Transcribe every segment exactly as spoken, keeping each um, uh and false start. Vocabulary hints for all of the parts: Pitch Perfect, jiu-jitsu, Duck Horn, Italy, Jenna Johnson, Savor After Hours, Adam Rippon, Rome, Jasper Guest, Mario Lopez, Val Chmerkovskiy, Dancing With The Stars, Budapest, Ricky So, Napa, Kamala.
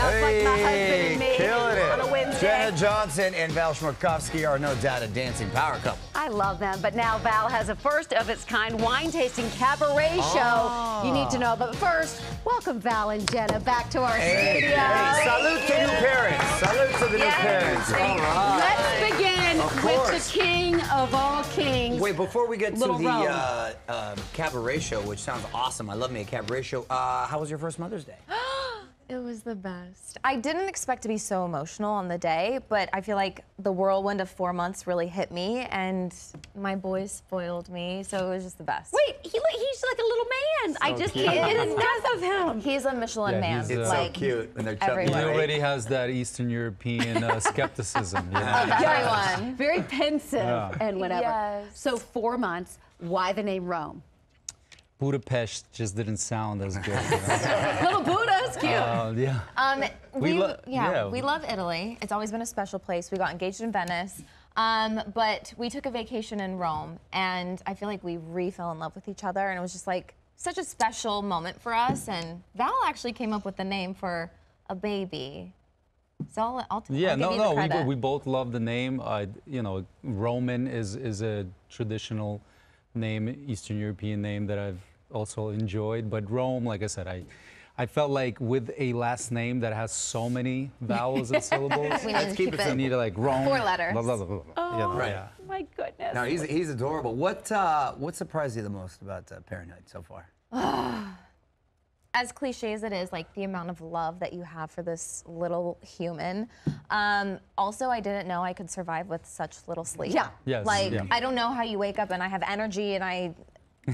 That's hey, like my husband and me killing it. On a Wednesday. Jenna Johnson and Val Chmerkovskiy are no doubt a dancing power couple. I love them, but now Val has a first-of-its-kind wine-tasting cabaret ah. show you need to know. But first, welcome Val and Jenna back to our hey, studio. Hey, salute to new parents. Salute to the yes. new parents. All right. Let's begin with the king of all kings. Wait, before we get Little to the uh, uh, cabaret show, which sounds awesome. I love me a cabaret show. Uh, how was your first Mother's Day? It was the best. I didn't expect to be so emotional on the day, but I feel like the whirlwind of four months really hit me, and my boys spoiled me, so it was just the best. Wait, he, he's like a little man. So I just cute. Can't get enough of him. He's a Michelin yeah, man. He's uh, like, so cute. When they're he already has that Eastern European uh, skepticism. You know? Yes. Everyone. Very pensive yeah. and whatever. Yes. So four months, why the name Rome? Budapest just didn't sound as good. You know? Little Buddha's cute. Uh, yeah. Um, we, we yeah, yeah, we love Italy. It's always been a special place. We got engaged in Venice, um, but we took a vacation in Rome, and I feel like we re fell in love with each other, and it was just like such a special moment for us. And Val actually came up with the name for a baby. So I'll, I'll yeah, I'll no, give you the credit. no, we, we both love the name. Uh, you know, Roman is is a traditional name, Eastern European name that I've also enjoyed, but Rome, like I said, I I felt like with a last name that has so many vowels and syllables, we let's keep it simple. Need to like Rome. Four letters. Blah, blah, blah, blah. Oh, yeah, right. yeah. my goodness. No, he's, he's adorable. What uh, what surprised you the most about uh, Parenthood so far? As cliche as it is, like the amount of love that you have for this little human. Um, also, I didn't know I could survive with such little sleep. Yeah. Yes. Like, yeah. I don't know how you wake up and I have energy and I...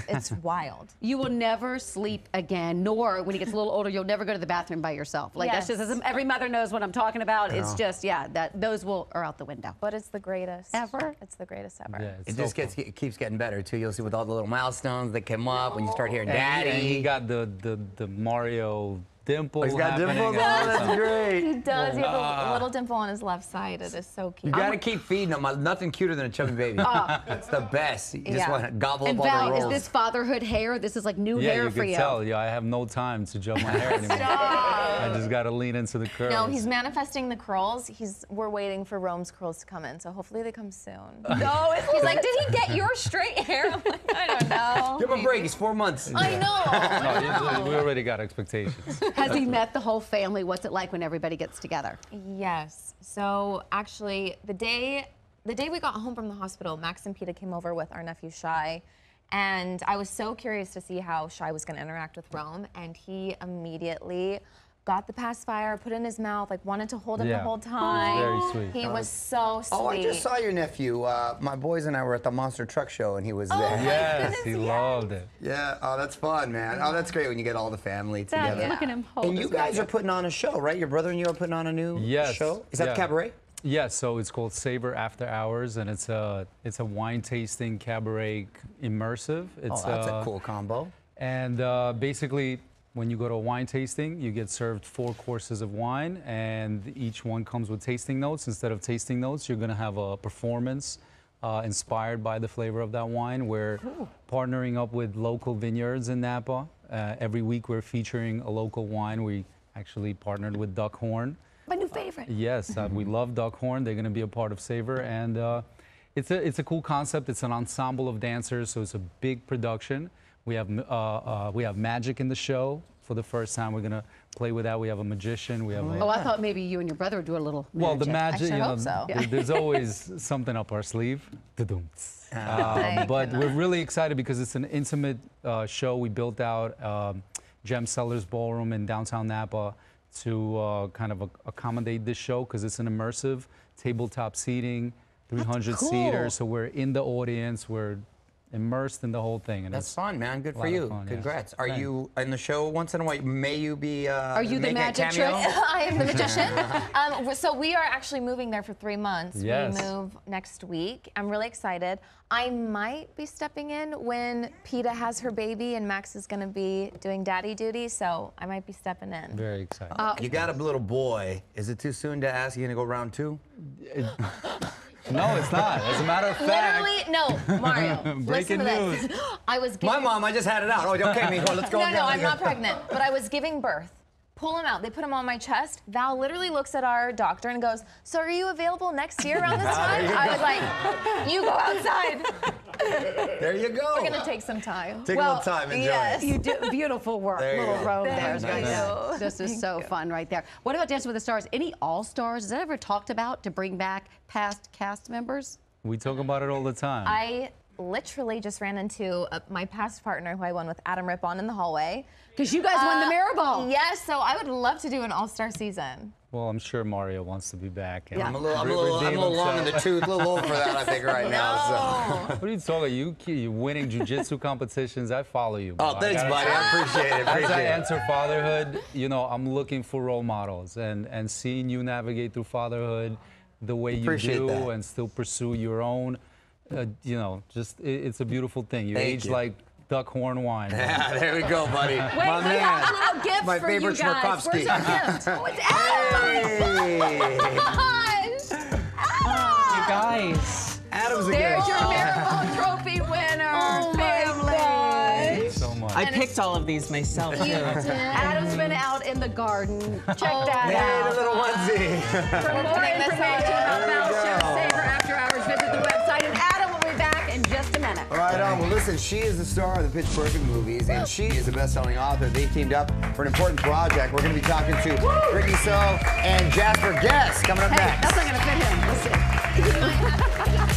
It's wild. You will never sleep again, nor when he gets a little older, you'll never go to the bathroom by yourself. Like yes. that's just every mother knows what I'm talking about. Yeah. It's just yeah, that those will are out the window. But it's the greatest ever. It's the greatest ever. Yeah, it so just cool. gets it keeps getting better too. You'll see with all the little milestones that come up oh. when you start hearing and Daddy. And he got the the the Mario. Dimple. Oh, he's got dimples. That's great. He does. He has a, a little dimple on his left side. It is so cute. You gotta keep feeding him. Nothing cuter than a chubby baby. Oh. It's the best. You just yeah. want to gobble and up Val, all the rolls. And Val, is this fatherhood hair? This is like new yeah, hair you for you. Yeah, you can tell. Yeah, I have no time to gel my hair anymore. Stop. I just gotta lean into the curls. No, he's manifesting the curls. He's. We're waiting for Rome's curls to come in, so hopefully they come soon. No, it's, he's like, did he get your straight hair? I'm like, I don't know. Give him a break. He's four months. I know. no, I know. We already got expectations. Has he met the whole family? What's it like when everybody gets together? Yes. So actually, the day the day we got home from the hospital, Max and Peta came over with our nephew Shai, and I was so curious to see how Shai was going to interact with Rome, and he immediately got the pacifier, put it in his mouth, like wanted to hold him yeah. the whole time. Very sweet. He was so sweet. Oh, I just saw your nephew. Uh, my boys and I were at the Monster Truck Show, and he was oh, there. Yes, goodness, he yes. loved it. Yeah, oh, that's fun, man. Oh, that's great when you get all the family Dad, together. Yeah. Look at him hold and you guys magic. Are putting on a show, right? Your brother and you are putting on a new yes. show? Is that yeah. the cabaret? Yeah, so it's called Savor After Hours, and it's a, it's a wine-tasting cabaret immersive. It's, oh, that's uh, a cool combo. And uh, basically... When you go to a wine tasting, you get served four courses of wine, and each one comes with tasting notes. Instead of tasting notes, you're going to have a performance uh, inspired by the flavor of that wine. We're cool. partnering up with local vineyards in Napa. Uh, every week, we're featuring a local wine. We actually partnered with Duck Horn. My new favorite. Uh, yes, uh, we love Duck Horn. They're going to be a part of Savor, and uh, it's a it's a cool concept. It's an ensemble of dancers, so it's a big production. We have uh, uh, we have magic in the show for the first time. We're gonna play with that. We have a magician. We have. Oh, a, I thought maybe you and your brother would do a little. Well, magic. the magic. I sure you know, hope so. th yeah. There's always something up our sleeve. uh, but we're really excited because it's an intimate uh, show. We built out um, Gem Sellers Ballroom in downtown Napa to uh, kind of accommodate this show because it's an immersive tabletop seating, three hundred seater. Cool. So we're in the audience. We're immersed in the whole thing. And that's fun, man. Good for you. Fun, Congrats. Yeah. Are Thanks. you in the show once in a while? May you be uh, Are you the magic trick? I am the magician. um, so we are actually moving there for three months. Yes. We move next week. I'm really excited. I might be stepping in when Peta has her baby and Max is going to be doing daddy duty, so I might be stepping in. Very excited. Uh, you got a little boy. Is it too soon to ask? Are you going to go round two? No, it's not. As a matter of fact. Literally, no, Mario. Breaking news. I was giving... My mom, I just had it out. Oh, okay, Mijo, let's go. No, no, I'm not pregnant. But I was giving birth pull him out. They put him on my chest. Val literally looks at our doctor and goes, so are you available next year around this time? I was like, you go outside. There you go. We're going to take some time. Take well, a little time. Enjoy. Yes. You do beautiful work. There little Rome there. Nice. This is so fun right there. What about Dancing with the Stars? Any all-stars? Is that ever talked about to bring back past cast members? We talk about it all the time. I literally just ran into uh, my past partner who I won with, Adam Rippon, in the hallway. Because you guys uh, won the Mirrorball. Yes, so I would love to do an all-star season. Well, I'm sure Mario wants to be back. And yeah. I'm a little, I'm a little, I'm a little long in the tooth, a little old for that, I think, right no. now. So. What are you talking about? You, you winning jiu-jitsu competitions, I follow you. Bro. Oh, thanks, I gotta, buddy. I appreciate it. Appreciate as I it. enter fatherhood, you know, I'm looking for role models. And, and seeing you navigate through fatherhood the way appreciate you do that. and still pursue your own, Uh, you know, just it, it's a beautiful thing. You Thank age you. like Duck Horn wine. Yeah, there we go, buddy. Wait, My we man. have a little gift My for you guys. Chmerkovskiy. Where's our gift? Oh, it's Adam! Hey. Oh, you guys. Adam's a There's gift. your Mirrorball trophy winner. Oh, I picked all of these myself. You did. Adam's been out in the garden. Check oh, that made out. Made a little onesie. For more information about Val's show, Savor After Hours, visit the website. And Adam will be back in just a minute. Right on. Well, listen, she is the star of the Pitch Perfect movies, and she is the best-selling author. They teamed up for an important project. We're going to be talking to Woo! Ricky So and Jasper Guest coming up hey, next. That's not going to fit him. Listen.